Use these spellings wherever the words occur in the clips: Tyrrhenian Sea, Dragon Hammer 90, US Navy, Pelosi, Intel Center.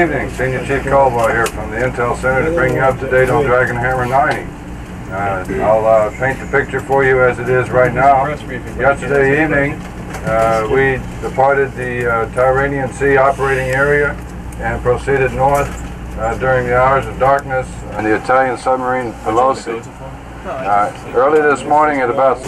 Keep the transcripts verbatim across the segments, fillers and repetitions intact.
evening, Senior Chief Caldwell here from the Intel Center to bring you up to date on Dragon Hammer ninety. Uh, I'll uh, paint the picture for you as it is right now. Yesterday evening, uh, we departed the uh, Tyrrhenian Sea operating area and proceeded north uh, during the hours of darkness on the Italian submarine Pelosi. Uh, early this morning at about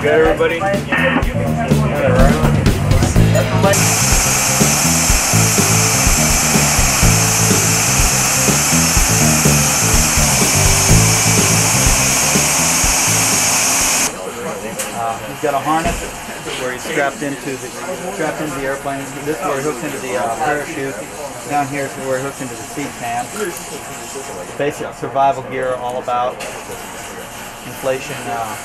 Got everybody? Uh, he's got a harness where he's strapped into the strapped into the airplane. This is where he hooks into the uh, parachute. Down here is where he hooks into the seat pan. Basic survival gear, all about inflation. Uh,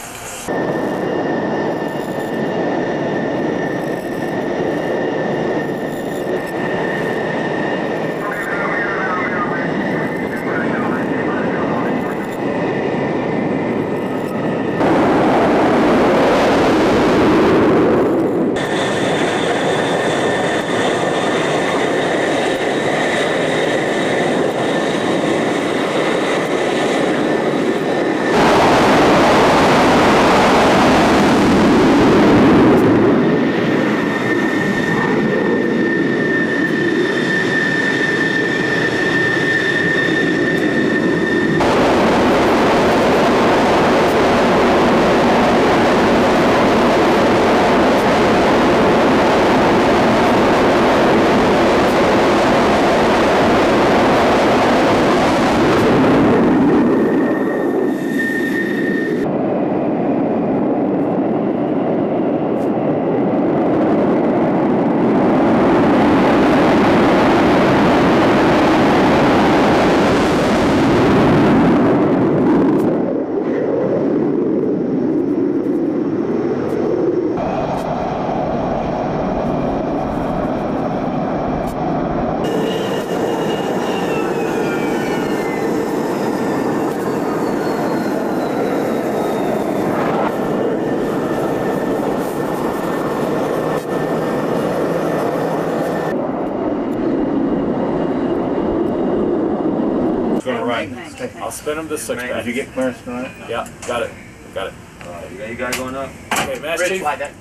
I'll spin him to six pack. Did you get clearance for that? Yeah, got it. Got it. Alright, you got you guys going up? Okay, Master Chief. Slide that.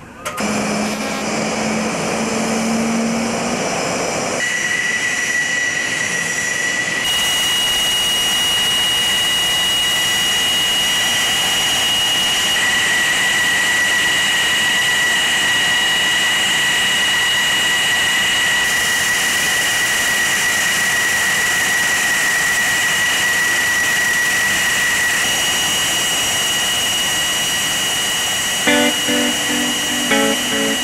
We'll be right back.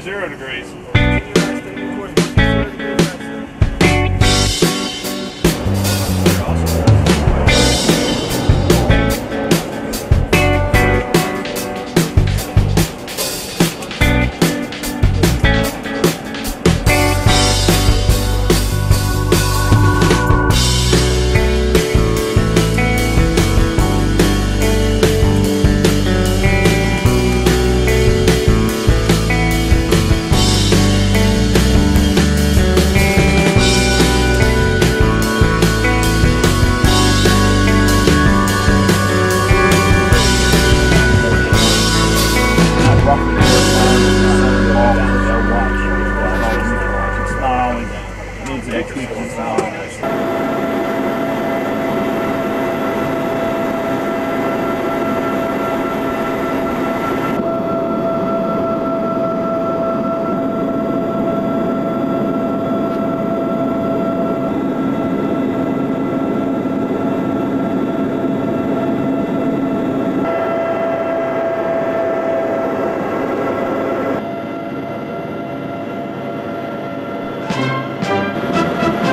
zero degrees. We'll be right back.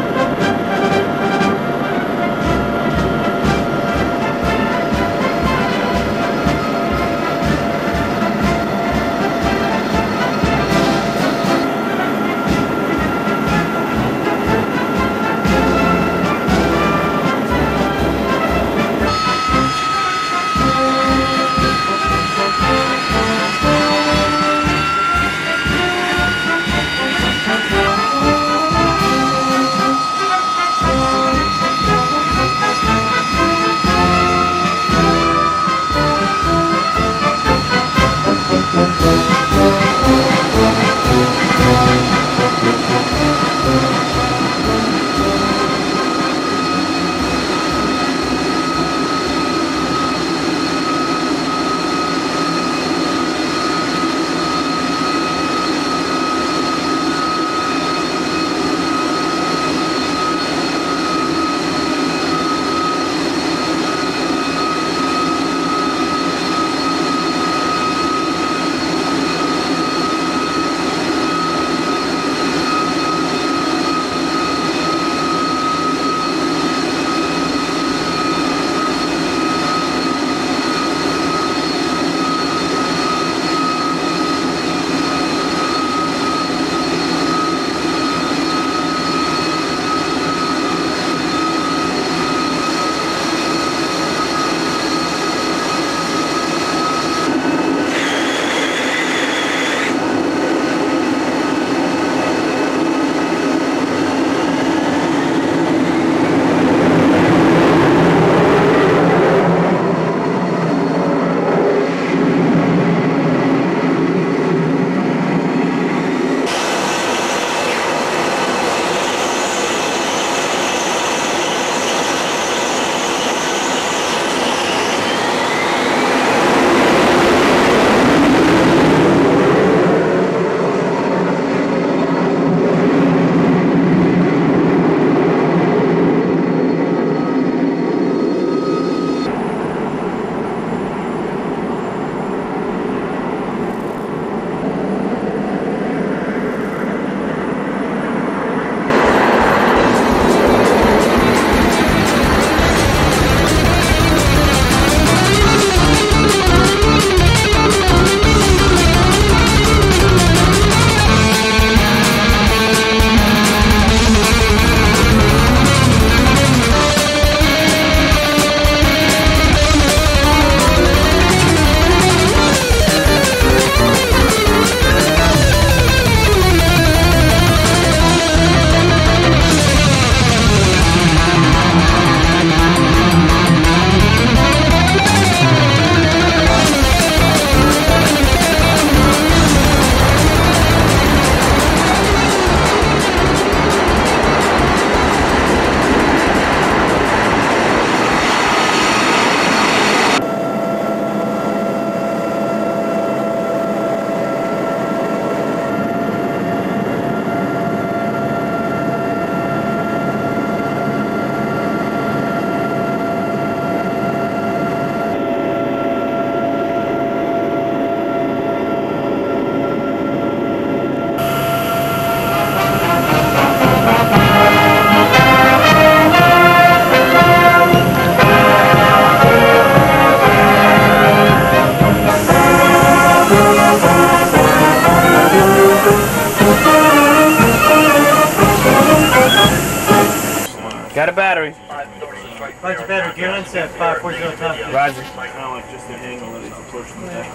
Got a battery. Roger, battery. Gear on set. five forty top. Roger. Kind of like just the angle that is approaching the deck.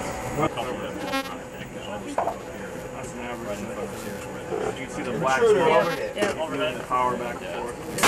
That's an average focus here. You can see the black square overhead, the power back and forth.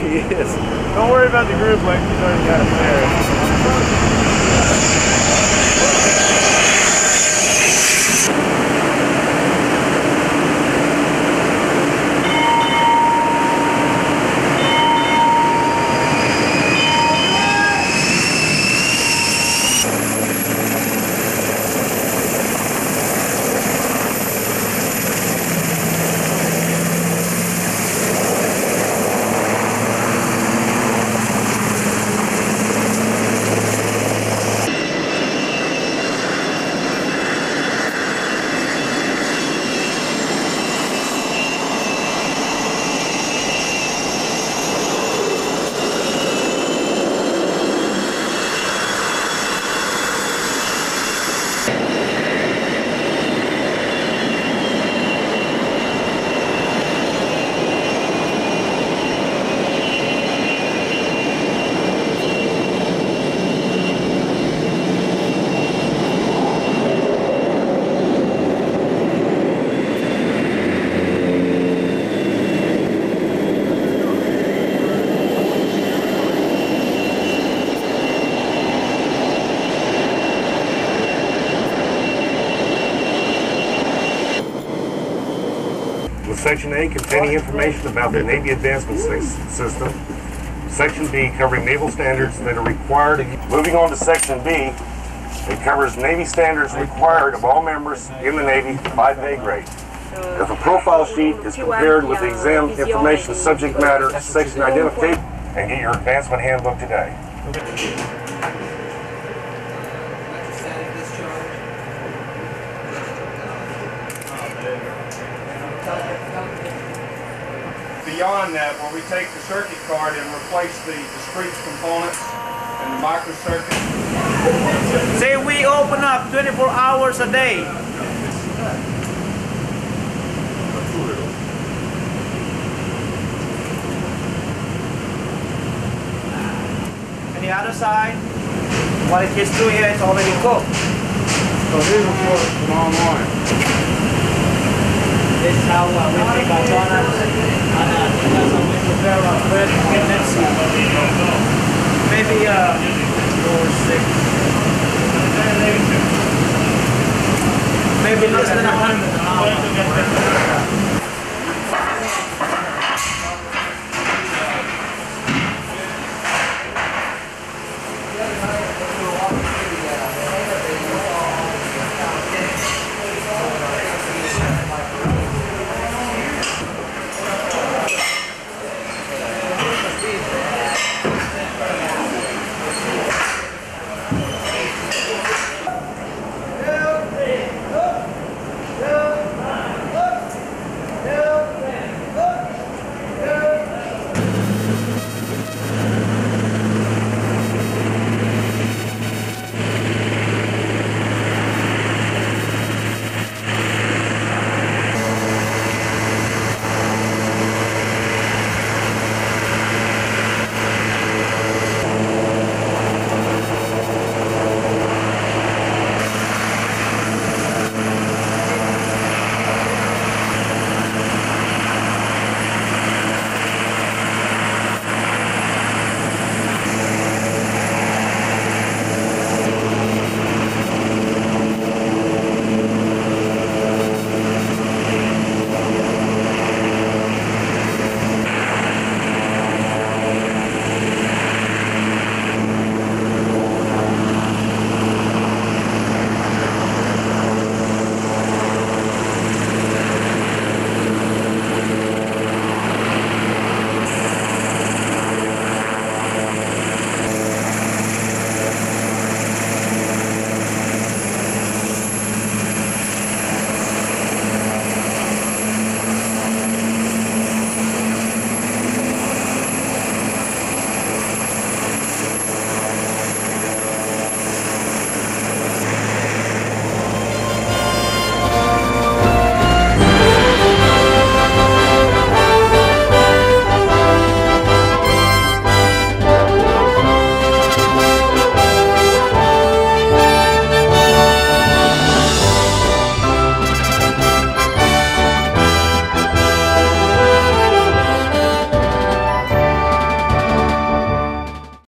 He is. Don't worry about the group link, he's already got it there. Section A, containing information about the Navy Advancement System. Section B, covering naval standards that are required. Moving on to Section B, it covers Navy standards required of all members in the Navy by pay grade. If a profile sheet is compared with the exam information subject matter section identification, and get your advancement handbook today. Beyond that, where we take the circuit card and replace the discrete components and the microcircuit. Say we open up twenty-four hours a day. And the other side, what it just do here, it's already cooked. So here's a fork tomorrow morning. This is how uh, we take our